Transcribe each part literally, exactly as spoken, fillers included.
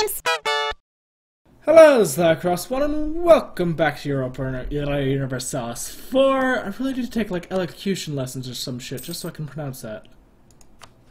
games! Hello, this is the hikros one and welcome back to Europa Universalis four. I really need to take like elocution lessons or some shit just so I can pronounce that.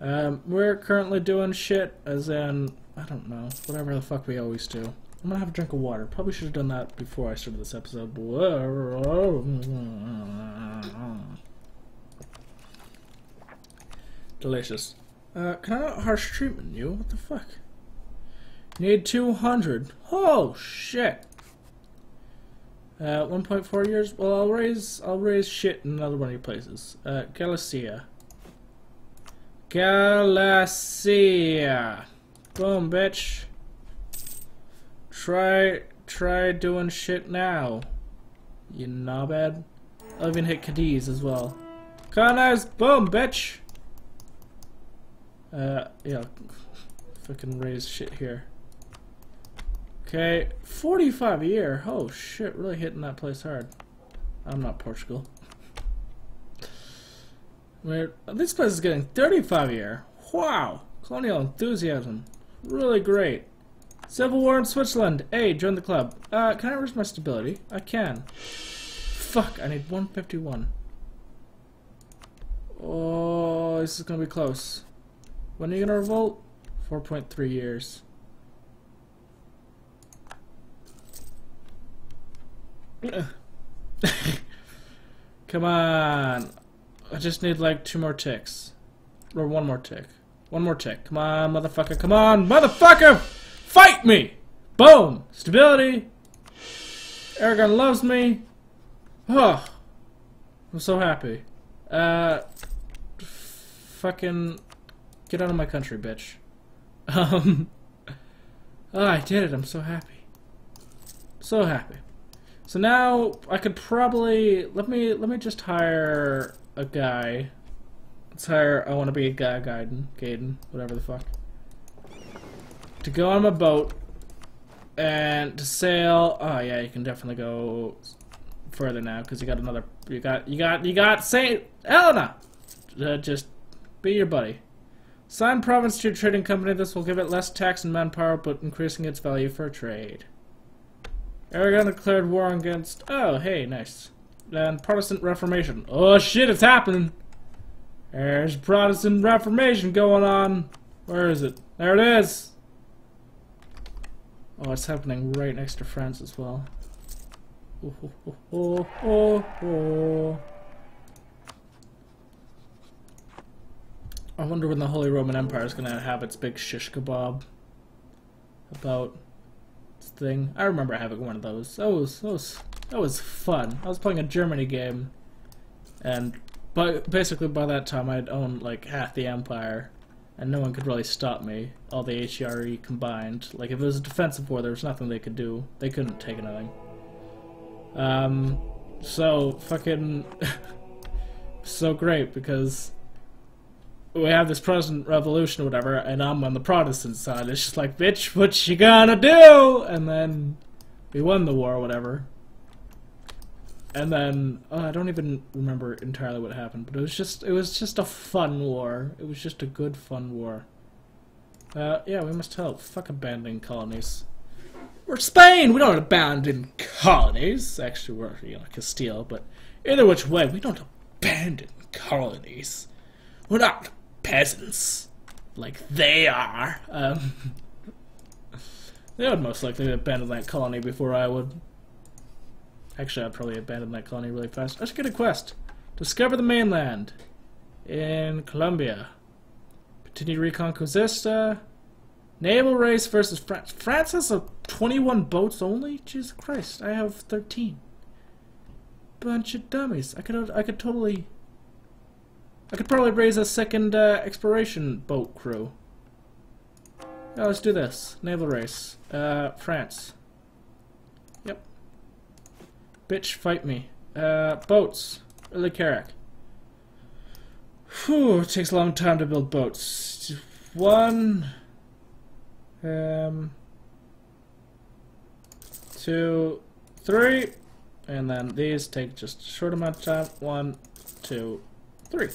Um, we're currently doing shit as in, I don't know, whatever the fuck we always do. I'm gonna have a drink of water. Probably should have done that before I started this episode. Delicious. Uh, can I not harsh treatment you? What the fuck? Need two hundred. Oh shit. Uh, one point four years. Well, I'll raise. I'll raise shit in another one of your places. Uh, Galicia. Galicia. Boom, bitch. Try, try doing shit now. You knobhead. I'll even hit Cadiz as well. Cadiz. Boom, bitch. Uh, yeah. Fucking raise shit here. Okay, forty-five a year. Oh shit, really hitting that place hard. I'm not Portugal. We're, this place is getting thirty-five a year. Wow, colonial enthusiasm, really great. Civil war in Switzerland. Hey, join the club. Uh, can I raise my stability? I can. Fuck, I need one fifty-one. Oh, this is gonna be close. When are you gonna revolt? four point three years. Come on. I just need like two more ticks. Or one more tick. One more tick. Come on, motherfucker. Come on, motherfucker! Fight me! Boom! Stability! Aragon loves me. Oh, I'm so happy. Uh, fucking get out of my country, bitch. Um, oh, I did it. I'm so happy. So happy. So now I could probably let me let me just hire a guy. Let's hire. I want to be a guy, Gaiden, Gaiden, whatever the fuck. To go on my boat and to sail. Oh yeah, you can definitely go further now because you got another. You got you got you got Saint Helena. Uh, just be your buddy. Sign province to your trading company. This will give it less tax and manpower, but increasing its value for trade. Aragon declared war against. Oh, hey, nice. And Protestant Reformation. Oh shit, it's happening. There's Protestant Reformation going on. Where is it? There it is. Oh, it's happening right next to France as well. Oh, oh, oh, oh, oh. I wonder when the Holy Roman Empire is gonna have its big shish kebab about thing. I remember having one of those. That was, that was, that was fun. I was playing a Germany game, and but basically by that time I'd owned like half the empire, and no one could really stop me. All the H R E combined. Like if it was a defensive war, there was nothing they could do. They couldn't take anything. Um, so fucking so great because we have this Protestant Revolution or whatever, and I'm on the Protestant side. It's just like, bitch, what you gonna do? And then we won the war or whatever. And then, oh, I don't even remember entirely what happened, but it was just it was just a fun war. It was just a good, fun war. Uh, yeah, we must help. Fuck abandoning colonies. We're Spain! We don't abandon colonies. Actually, we're, you know, Castile, but either which way, we don't abandon colonies. We're not peasants, like they are. Um, they would most likely abandon that colony before I would. Actually, I'd probably abandon that colony really fast. I should get a quest. Discover the mainland in Colombia. Continue Reconquista. Naval race versus France. France has a twenty-one boats only. Jesus Christ, I have thirteen. Bunch of dummies. I could, I could totally. I could probably raise a second uh, exploration boat crew. Yeah, let's do this. Naval race. Uh, France. Yep. Bitch, fight me. Uh, boats. Early Carrick. Whew, it takes a long time to build boats. One. Um. Two. Three. And then these take just a short amount of time. One. Two. Three.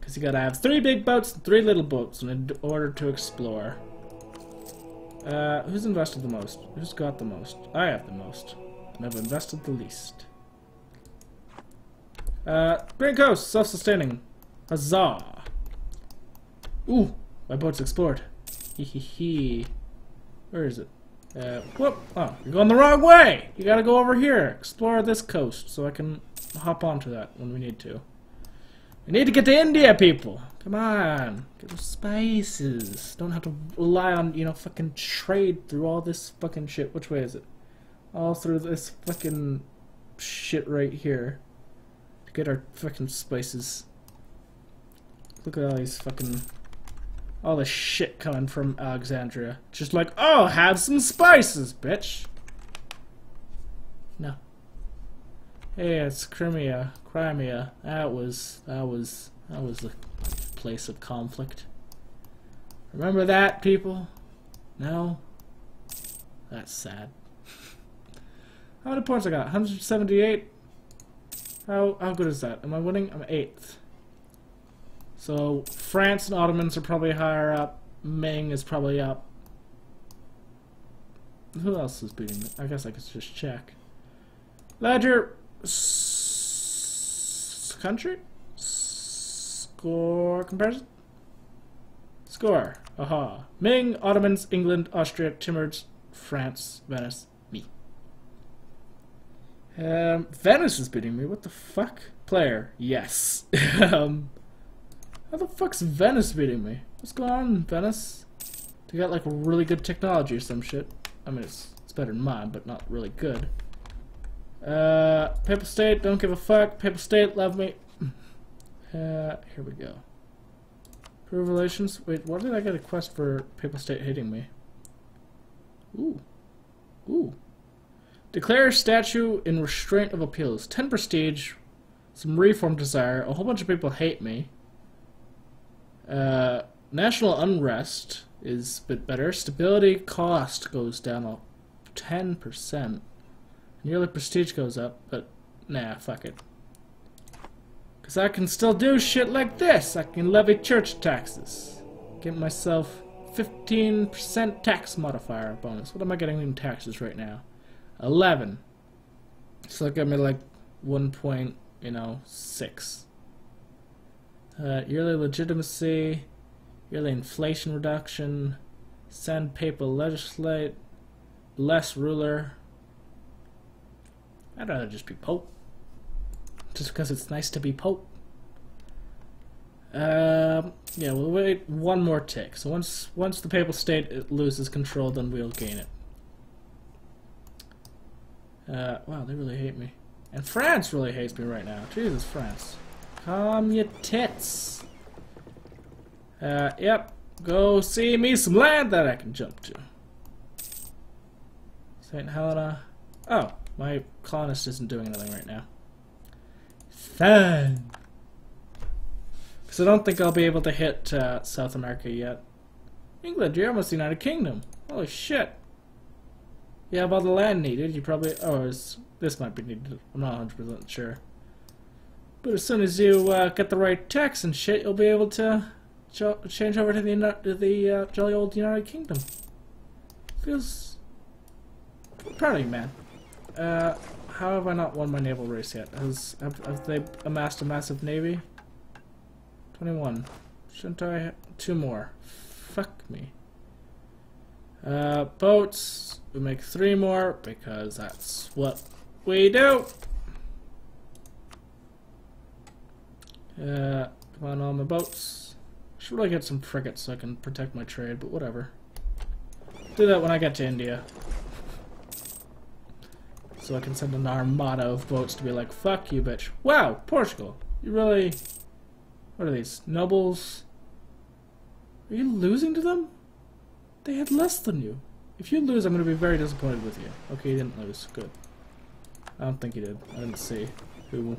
Because you gotta have three big boats and three little boats in order to explore. Uh, who's invested the most? Who's got the most? I have the most. And I've invested the least. Uh, Green Coast, self-sustaining. Huzzah! Ooh, my boat's explored. Hee hee hee. Where is it? Uh, whoop! Oh, you're going the wrong way! You gotta go over here. Explore this coast so I can hop onto that when we need to. We need to get to India, people! Come on! Get those spices! Don't have to rely on, you know, fucking trade through all this fucking shit. Which way is it? All through this fucking shit right here. To get our fucking spices. Look at all these fucking... all the shit coming from Alexandria. Just like, oh, have some spices, bitch! No. Hey, it's Crimea. Crimea. That was... that was... that was the place of conflict. Remember that, people? No? That's sad. How many points I got? one hundred seventy-eight? How, how good is that? Am I winning? I'm eighth. So, France and Ottomans are probably higher up. Ming is probably up. Who else is beating me? I guess I could just check. Ledger... S country? S score comparison? Score. Aha. Ming, Ottomans, England, Austria, Timurids, France, Venice, me. Um, Venice is beating me. What the fuck? Player. Yes. um... How the fuck's Venice beating me? What's going on, Venice? They got like really good technology or some shit. I mean, it's, it's better than mine, but not really good. Uh, Papal State, don't give a fuck. Papal State, love me. Uh, here we go. Improve relations. Wait, why did I get a quest for Papal State hating me? Ooh. Ooh. Declare statue in restraint of appeals. ten prestige, some reform desire, a whole bunch of people hate me. Uh, national unrest is a bit better. Stability cost goes down up ten percent. Yearly prestige goes up, but nah, fuck it. Because I can still do shit like this. I can levy church taxes. Get myself fifteen percent tax modifier bonus. What am I getting in taxes right now? eleven. So that got me like one point, you know, six. Uh, yearly legitimacy, yearly inflation reduction, send papal legislate, less ruler. I'd rather just be Pope. Just because it's nice to be Pope. Um, yeah, we'll wait one more tick. So once once the Papal State it loses control, then we'll gain it. Uh, wow, they really hate me. And France really hates me right now. Jesus, France. Calm your tits. Uh, yep. Go see me some land that I can jump to. Saint Helena. Oh, my colonist isn't doing anything right now. Fun. Because I don't think I'll be able to hit uh, South America yet. England, you're almost the United Kingdom. Holy shit. You have all the land needed. You probably... oh, it's, this might be needed. I'm not one hundred percent sure. But as soon as you uh, get the right tax and shit, you'll be able to ch change over to the to the uh, jolly old United Kingdom. Feels proud of you, man. Uh, how have I not won my naval race yet? Has have, have they amassed a massive navy? twenty-one. Shouldn't I? Ha two more. Fuck me. Uh, boats. We make three more because that's what we do. Uh, come on, all my boats. Should really get some frigates so I can protect my trade, but whatever. Do that when I get to India. So I can send an armada of boats to be like, fuck you, bitch. Wow, Portugal. You really... what are these? Nobles? Are you losing to them? They had less than you. If you lose, I'm going to be very disappointed with you. Okay, you didn't lose. Good. I don't think you did. I didn't see who...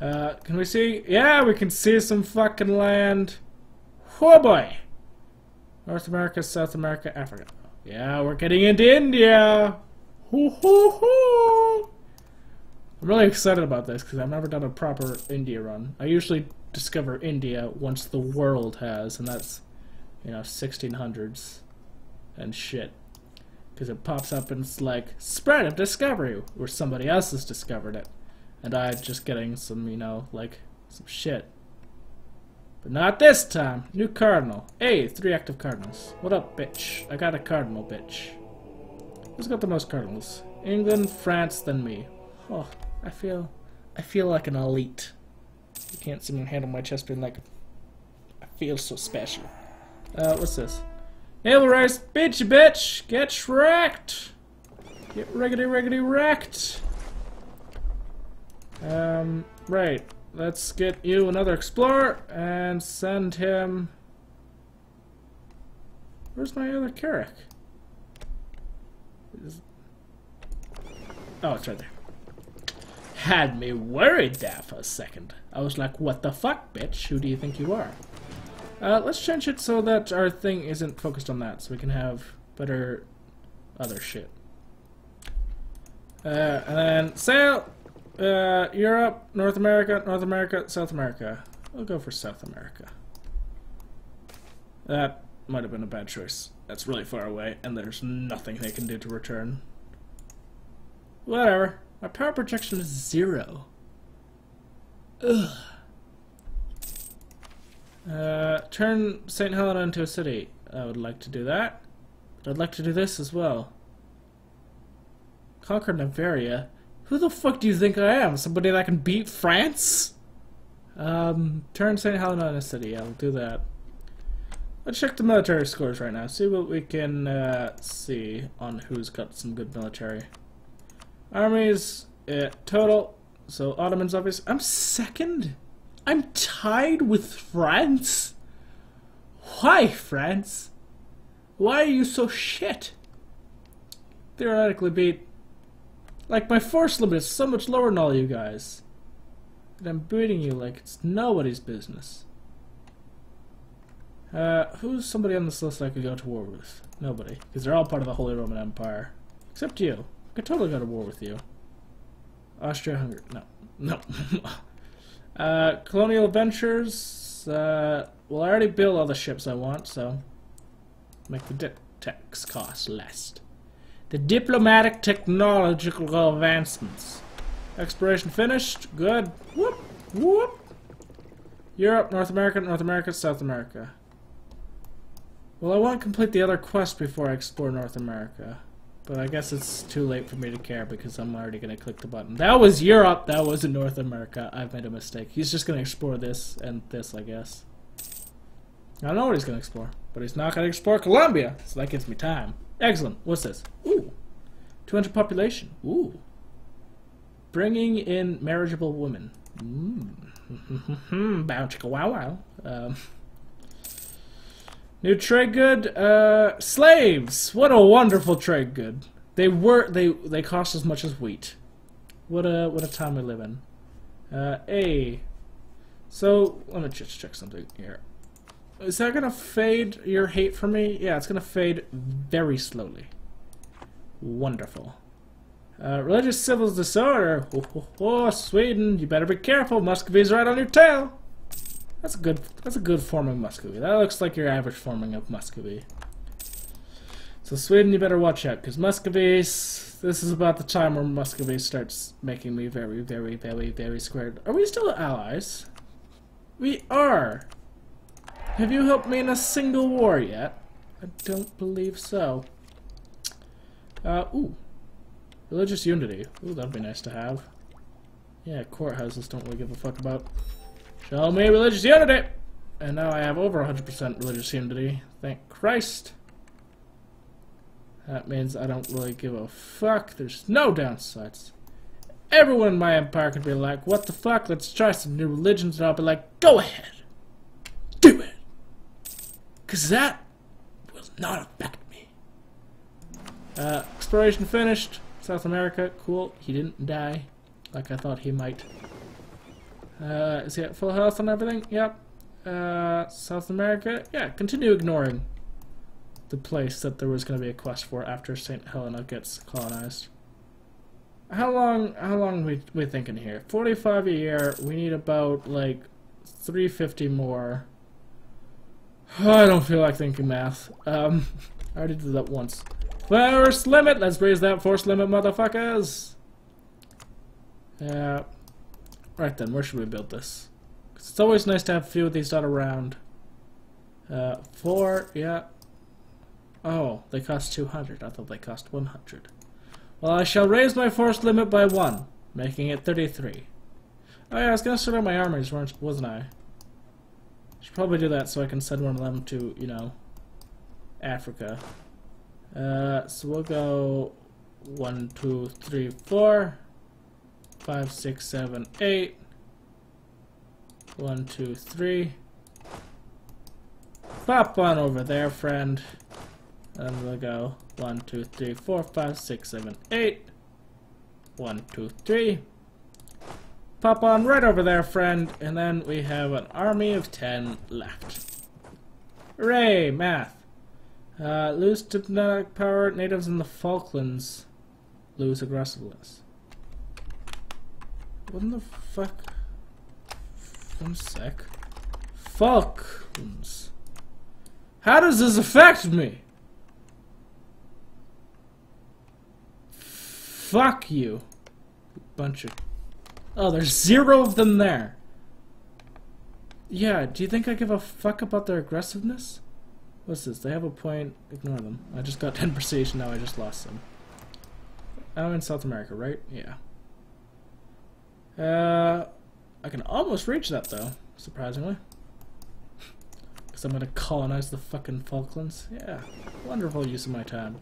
Uh, can we see? Yeah, we can see some fucking land. Oh boy! North America, South America, Africa. Yeah, we're getting into India! Hoo hoo hoo! I'm really excited about this because I've never done a proper India run. I usually discover India once the world has, and that's, you know, sixteen hundreds and shit. because it pops up and it's like, spread of discovery, where somebody else has discovered it. And I'm just getting some, you know, like, some shit. But not this time. New cardinal. Hey, three active cardinals. What up, bitch? I got a cardinal, bitch. Who's got the most cardinals? England, France, then me. Oh, I feel, I feel like an elite. You can't see me handle my chest being like, I feel so special. Uh, what's this? Naval rice, bitch, bitch! Get wrecked! Get riggedy, riggedy, wrecked! Um, right. Let's get you another explorer and send him... Where's my other Carrick? Is... Oh, it's right there. Had me worried there for a second. I was like, what the fuck, bitch? Who do you think you are? Uh, let's change it so that our thing isn't focused on that, so we can have better other shit. Uh, and then sail! Uh, Europe, North America, North America, South America. We'll go for South America. That might have been a bad choice. That's really far away, and there's nothing they can do to return. Whatever. My power projection is zero. Ugh. Uh, turn Saint Helena into a city. I would like to do that. But I'd like to do this as well. Conquer Navaria. Who the fuck do you think I am? Somebody that can beat France? Um, turn Saint Helena into a city. I'll do that. Let's check the military scores right now. See what we can uh, see on who's got some good military. Armies, uh, total. So Ottomans, obviously. I'm second? I'm tied with France? Why, France? Why are you so shit? Theoretically beat... Like, my force limit is so much lower than all you guys. And I'm beating you like it's nobody's business. Uh, who's somebody on this list I could go to war with? Nobody. Because they're all part of the Holy Roman Empire. Except you. I could totally go to war with you. Austria-Hungary. No. No. uh, Colonial Ventures. Uh, well, I already built all the ships I want, so... Make the dip tax cost less. The diplomatic technological advancements. Exploration finished. Good. Whoop. Whoop. Europe, North America, North America, South America. Well, I want to complete the other quest before I explore North America. But I guess it's too late for me to care because I'm already going to click the button. That was Europe. That wasn't North America. I've made a mistake. He's just going to explore this and this, I guess. I don't know what he's going to explore. But he's not going to explore Colombia. So that gives me time. Excellent. What's this? Ooh. two hundred population. Ooh. Bringing in marriageable women. Mmm. Bow chicka wow wow. Um, new trade good. Uh, slaves. What a wonderful trade good. They were, they, they cost as much as wheat. What a, what a time we live in. Uh, hey. So, let me just check something here. Is that gonna fade your hate for me? Yeah, it's gonna fade very slowly. Wonderful. Uh, religious civil disorder. Oh, oh, oh, Sweden, you better be careful. Muscovy's right on your tail. That's a good. That's a good form of Muscovy. That looks like your average forming of Muscovy. So Sweden, you better watch out, because Muscovy's. This is about the time where Muscovy starts making me very, very, very, very squared. Are we still allies? We are. Have you helped me in a single war yet? I don't believe so. Uh, ooh. Religious unity. Ooh, that'd be nice to have. Yeah, courthouses don't really give a fuck about. Show me religious unity! And now I have over one hundred percent religious unity. Thank Christ. That means I don't really give a fuck. There's no downsides. Everyone in my empire could be like, what the fuck, let's try some new religions, and I'll be like, go ahead! Do it! Because that will not affect me. Uh, exploration finished. South America, cool. He didn't die like I thought he might. Uh, is he at full health and everything? Yep. Uh, South America, yeah, continue ignoring the place that there was going to be a quest for after Saint Helena gets colonized. How long, how long we, we thinking here? forty-five a year, we need about like three hundred fifty more. Oh, I don't feel like thinking math. Um, I already did that once. Force limit! Let's raise that force limit, motherfuckers! Uh, right then, where should we build this? 'Cause it's always nice to have a few of these done around. Uh, four, yeah. Oh, they cost two hundred. I thought they cost one hundred. Well, I shall raise my force limit by one, making it thirty-three. Oh yeah, I was gonna sort out my armies, weren't, wasn't I? Should probably do that so I can send one of them to, you know, Africa. Uh, so we'll go one, two, three, four, five, six, seven, eight, one, two, three. Pop on over there, friend. And we'll go one, two, three, four, five, six, seven, eight, one, two, three. Pop on right over there, friend, and then we have an army of ten left. Hooray, math. Uh, lose diplomatic power, natives in the Falklands lose aggressiveness. What the fuck? One sec. Falklands. How does this affect me? Fuck you. Bunch of... Oh, there's zero of them there. Yeah, do you think I give a fuck about their aggressiveness? What's this? They have a point. Ignore them. I just got ten prestige, now I just lost them. I'm in South America, right? Yeah. Uh, I can almost reach that, though, surprisingly. Because I'm going to colonize the fucking Falklands. Yeah, wonderful use of my time.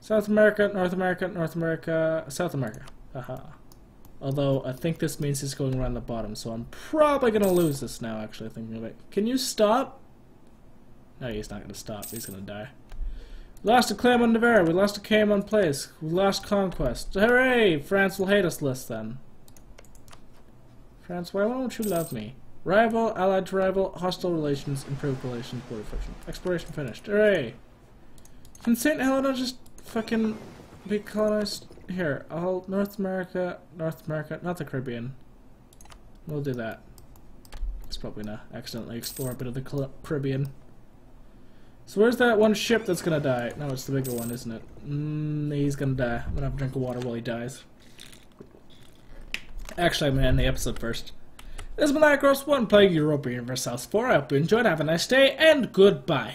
South America, North America, North America, South America. Haha. Although, I think this means he's going around the bottom, so I'm probably going to lose this now, actually, thinking of it. Can you stop? No, he's not going to stop. He's going to die. We lost a claim on Navaria. We lost a claim on place. We lost conquest. Hooray! France will hate us less, then. France, why won't you love me? Rival, allied to rival, hostile relations, improved relations, border friction. Exploration finished. Hooray! Can Saint Helena just fucking be colonized? Here, I'll North America, North America, not the Caribbean. We'll do that. It's probably gonna accidentally explore a bit of the Caribbean. So where's that one ship that's gonna die? No, it's the bigger one, isn't it? Mm, he's gonna die. I'm gonna have a drink of water while he dies. Actually, I'm gonna end the episode first. This has been the hikros one playing Europa Universalis four. I hope you enjoyed. Have a nice day, and goodbye.